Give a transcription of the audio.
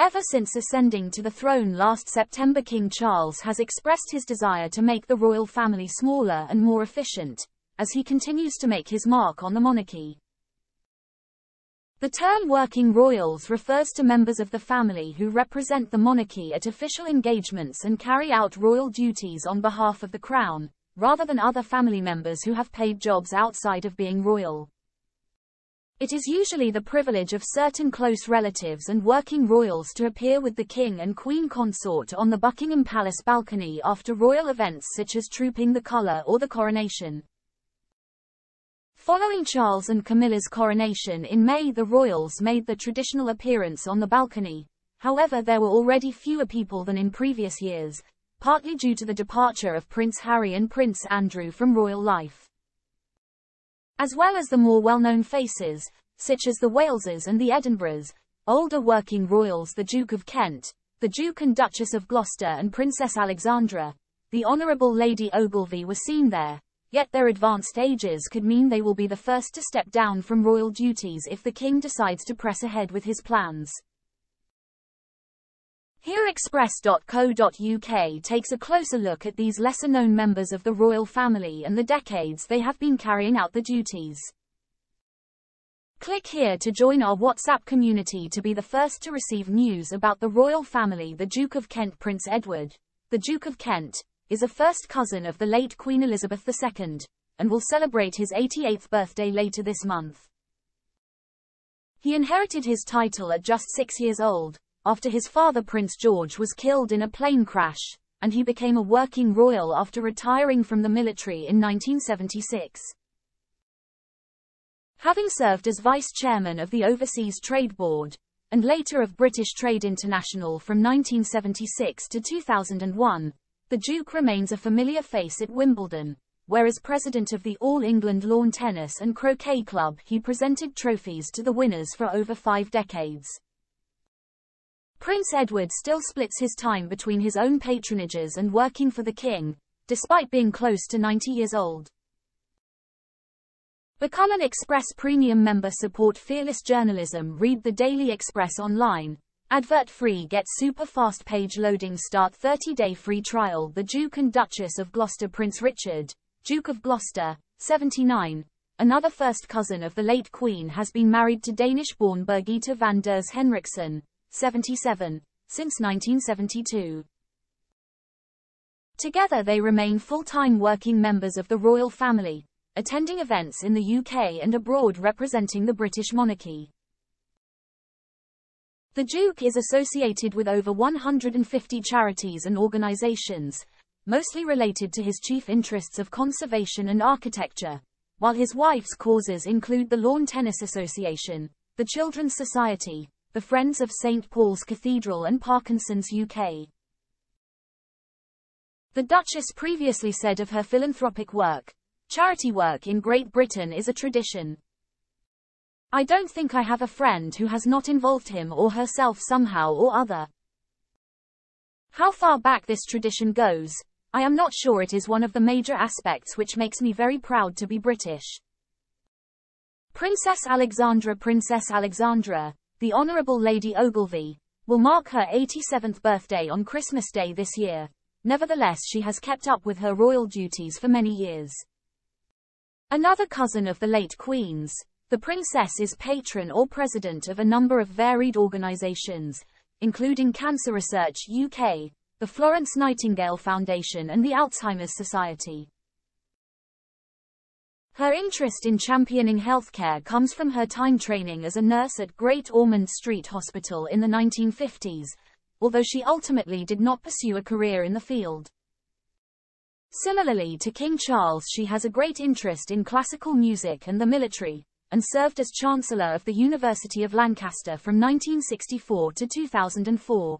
Ever since ascending to the throne last September, King Charles has expressed his desire to make the royal family smaller and more efficient, as he continues to make his mark on the monarchy. The term working royals refers to members of the family who represent the monarchy at official engagements and carry out royal duties on behalf of the crown, rather than other family members who have paid jobs outside of being royal. It is usually the privilege of certain close relatives and working royals to appear with the king and queen consort on the Buckingham Palace balcony after royal events such as Trooping the Colour or the coronation. Following Charles and Camilla's coronation in May, the royals made the traditional appearance on the balcony. However, there were already fewer people than in previous years, partly due to the departure of Prince Harry and Prince Andrew from royal life, as well as the more well-known faces, such as the Waleses and the Edinburghs. Older working royals: the Duke of Kent, the Duke and Duchess of Gloucester and Princess Alexandra, the Honourable Lady Ogilvy were seen there, yet their advanced ages could mean they will be the first to step down from royal duties if the king decides to press ahead with his plans. Here Express.co.uk takes a closer look at these lesser-known members of the royal family and the decades they have been carrying out the duties. Click here to join our WhatsApp community to be the first to receive news about the royal family. The Duke of Kent. Prince Edward, the Duke of Kent, is a first cousin of the late Queen Elizabeth II, and will celebrate his 88th birthday later this month. He inherited his title at just 6 years old, after his father Prince George was killed in a plane crash, and he became a working royal after retiring from the military in 1976. Having served as vice chairman of the Overseas Trade Board, and later of British Trade International from 1976 to 2001, the Duke remains a familiar face at Wimbledon, where as president of the All England Lawn Tennis and Croquet Club he presented trophies to the winners for over 5 decades. Prince Edward still splits his time between his own patronages and working for the king, despite being close to 90 years old. Become an Express Premium member. Support fearless journalism. Read the Daily Express online. Advert-free. Get super fast page loading. Start 30-day free trial. The Duke and Duchess of Gloucester. Prince Richard, Duke of Gloucester, 79, another first cousin of the late Queen, has been married to Danish-born Birgitta van der Henriksen, 77, since 1972. Together they remain full-time working members of the royal family, attending events in the UK and abroad representing the British monarchy. The Duke is associated with over 150 charities and organisations, mostly related to his chief interests of conservation and architecture, while his wife's causes include the Lawn Tennis Association, the Children's Society, the Friends of St. Paul's Cathedral and Parkinson's UK. The Duchess previously said of her philanthropic work, "Charity work in Great Britain is a tradition. I don't think I have a friend who has not involved him or herself somehow or other. How far back this tradition goes, I am not sure. It is one of the major aspects which makes me very proud to be British." Princess Alexandra. Princess Alexandra, the Honourable Lady Ogilvy, will mark her 87th birthday on Christmas Day this year. Nevertheless, she has kept up with her royal duties for many years. Another cousin of the late Queen's, the princess is patron or president of a number of varied organisations, including Cancer Research UK, the Florence Nightingale Foundation and the Alzheimer's Society. Her interest in championing healthcare comes from her time training as a nurse at Great Ormond Street Hospital in the 1950s, although she ultimately did not pursue a career in the field. Similarly to King Charles, she has a great interest in classical music and the military, and served as Chancellor of the University of Lancaster from 1964 to 2004.